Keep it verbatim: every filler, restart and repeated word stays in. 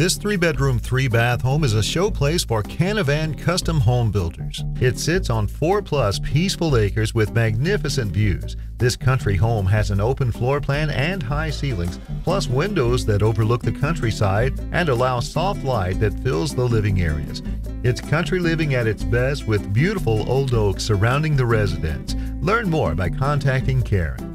This three-bedroom, three-bath home is a showplace for Canavan Custom Home Builders. It sits on four-plus peaceful acres with magnificent views. This country home has an open floor plan and high ceilings, plus windows that overlook the countryside and allow soft light that fills the living areas. It's country living at its best with beautiful old oaks surrounding the residence. Learn more by contacting Karen.